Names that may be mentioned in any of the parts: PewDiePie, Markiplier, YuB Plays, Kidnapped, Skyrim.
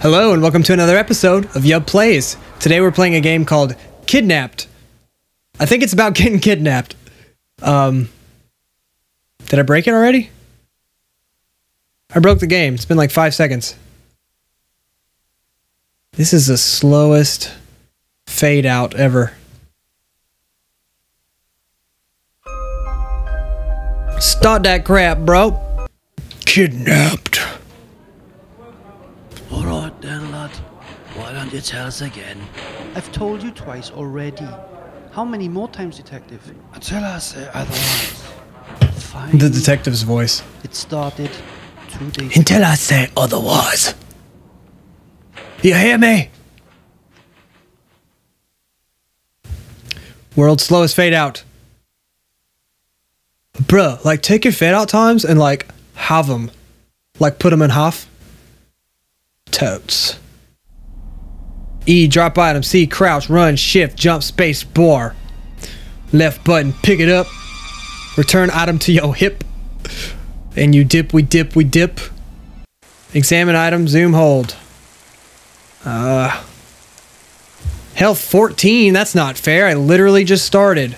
Hello and welcome to another episode of YuB Plays. Today we're playing a game called Kidnapped. I think it's about getting kidnapped. Did I break it already? I broke the game. It's been like 5 seconds. This is the slowest fade out ever. Stop that crap, bro. Kidnapped. Alright then, lad. Why don't you tell us again? I've told you twice already. How many more times, detective? Tell us otherwise. Fine. The detective's voice. It started 2 days ago. Until I say otherwise. You hear me? World's slowest fade out. Bruh, like take your fade out times and like halve them. Like put them in half. Totes. E, drop item. C, crouch, run, shift, jump, space, bar. Left button, pick it up. Return item to your hip. And you dip, we dip, we dip. Examine item, zoom, hold. Health 14, that's not fair. I literally just started.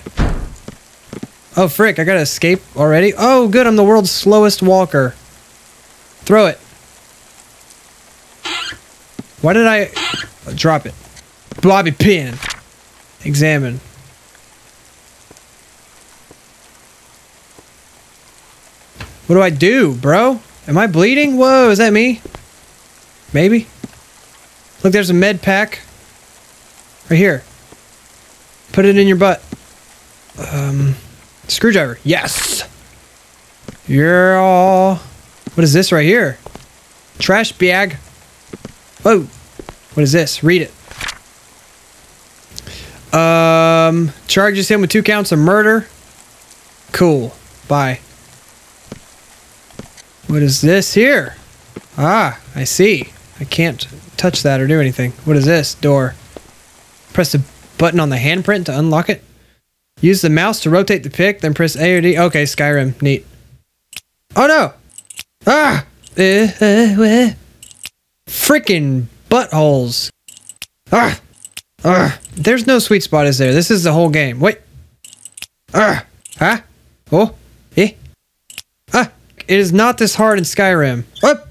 Oh, frick, I gotta escape already? Oh, good, I'm the world's slowest walker. Throw it. Why did I drop it? Bobby pin. Examine. What do I do, bro? Am I bleeding? Whoa, is that me? Maybe. Look, there's a med pack. Right here. Put it in your butt. Screwdriver. Yes. Yeah. What is this right here? Trash bag. Whoa! What is this? Read it. Charges him with 2 counts of murder. Cool. Bye. What is this here? Ah, I see. I can't touch that or do anything. What is this? Door. Press the button on the handprint to unlock it. Use the mouse to rotate the pick, then press A or D. Okay, Skyrim. Neat. Oh no! Ah! Freaking buttholes. Ah! Ah! There's no sweet spot, is there? This is the whole game. Wait. Ah! Ah! Oh! Eh! Ah! It is not this hard in Skyrim. Up!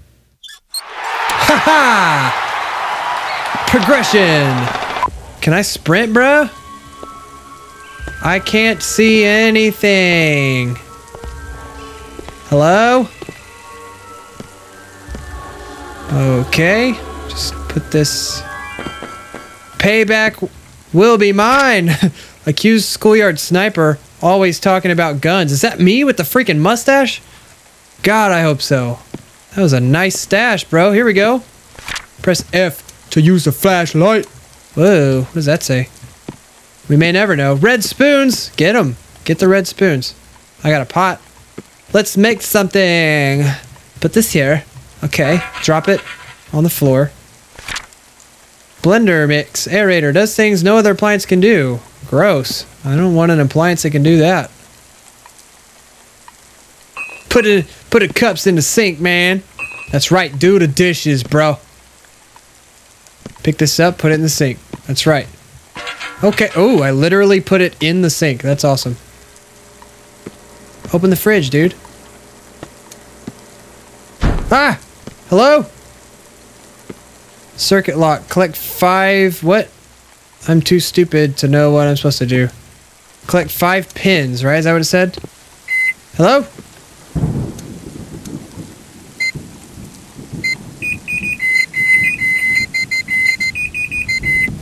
Ha ha! Progression! Can I sprint, bro? I can't see anything. Hello? Okay, just put this. Payback will be mine. Accused schoolyard sniper, always talking about guns. Is that me with the freaking mustache? God, I hope so. That was a nice stash, bro. Here we go. Press F to use the flashlight. Whoa, what does that say? We may never know. Red spoons, get them. Get the red spoons. I got a pot. Let's make something. Put this here. Okay, drop it on the floor. Blender mix, aerator, does things no other appliance can do. Gross. I don't want an appliance that can do that. Put the cups in the sink, man. That's right, do the dishes, bro. Pick this up, put it in the sink. That's right. Okay, oh, I literally put it in the sink. That's awesome. Open the fridge, dude. Ah! Hello? Circuit lock. Collect 5... What? I'm too stupid to know what I'm supposed to do. Collect 5 pins, right? Is that what it said? Hello?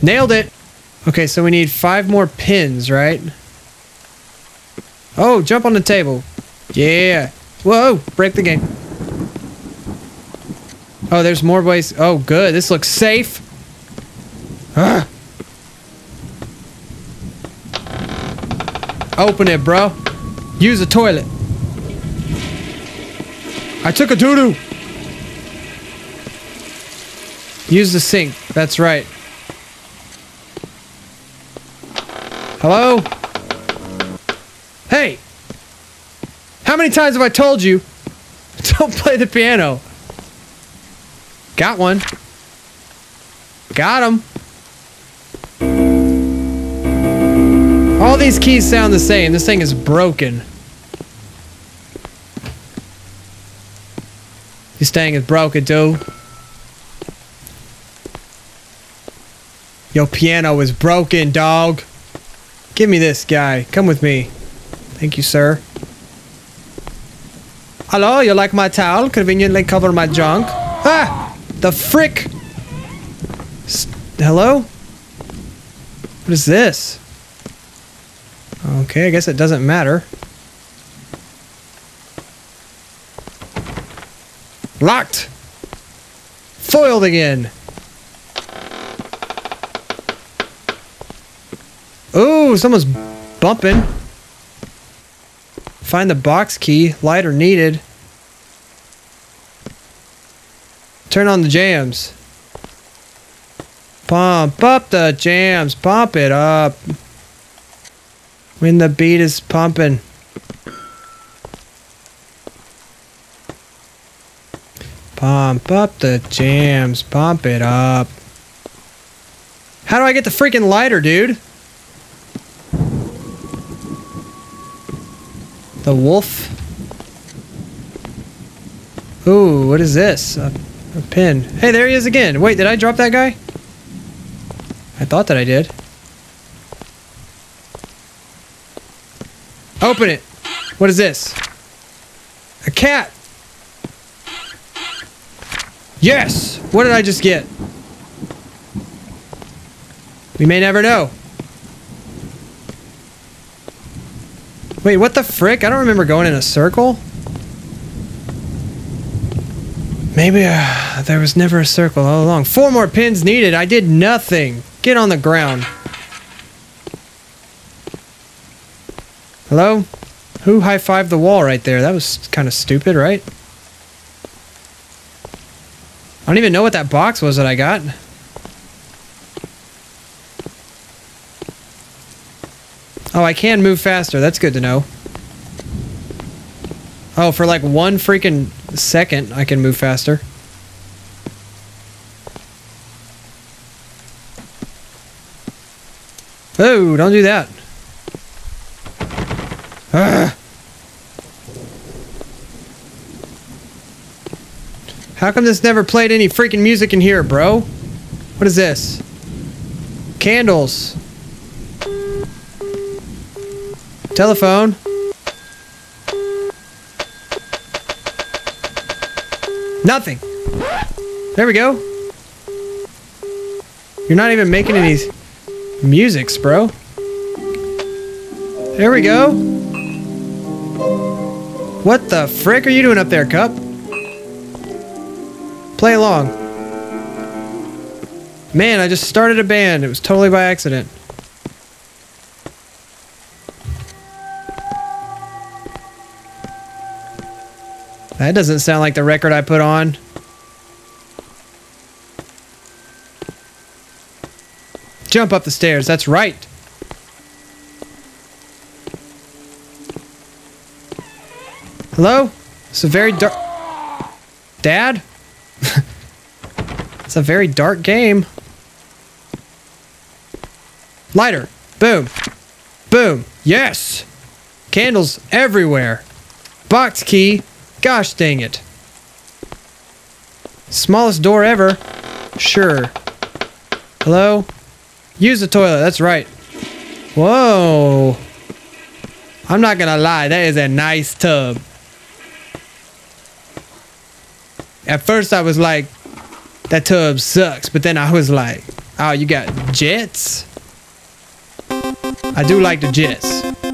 Nailed it! Okay, so we need 5 more pins, right? Oh, jump on the table. Yeah! Whoa! Break the game. Oh, there's more ways. Oh, good. This looks safe. Ugh. Open it, bro. Use the toilet. I took a doo-doo. Use the sink. That's right. Hello? Hey! How many times have I told you? Don't play the piano. Got one. We got him. All these keys sound the same. This thing is broken. This thing is broken, dude. Your piano is broken, dog. Give me this guy. Come with me. Thank you, sir. Hello, you like my towel? Conveniently cover my junk. Ah! The frick! Hello? What is this? Okay, I guess it doesn't matter. Locked! Foiled again! Ooh, someone's bumping. Find the box key. Lighter needed. Turn on the jams. Pump up the jams. Pump it up. When the beat is pumping. Pump up the jams. Pump it up. How do I get the freaking lighter, dude? The wolf. Ooh, what is this? A pin. Hey, there he is again. Wait, did I drop that guy? I thought that I did. Open it. What is this? A cat. Yes. What did I just get? We may never know. Wait, what the frick? I don't remember going in a circle. Maybe there was never a circle all along. 4 more pins needed. I did nothing. Get on the ground. Hello? Who high-fived the wall right there? That was kind of stupid, right? I don't even know what that box was that I got. Oh, I can move faster. That's good to know. Oh, for like 1 freaking second, I can move faster. Oh, don't do that. Ugh. How come this never played any freaking music in here, bro? What is this? Candles. Telephone. Nothing. There we go. You're not even making any musics, bro. There we go. What the frick are you doing up there, Cup? Play along. Man, I just started a band. It was totally by accident. That doesn't sound like the record I put on. Jump up the stairs, that's right. Hello? It's a very dark... Dad? It's a very dark game. Lighter. Boom. Boom. Yes! Candles everywhere. Box key. Gosh dang it. Smallest door ever. Sure. Hello? Use the toilet. That's right. Whoa. I'm not gonna lie. That is a nice tub. At first I was like, that tub sucks. But then I was like, oh, you got jets? I do like the jets.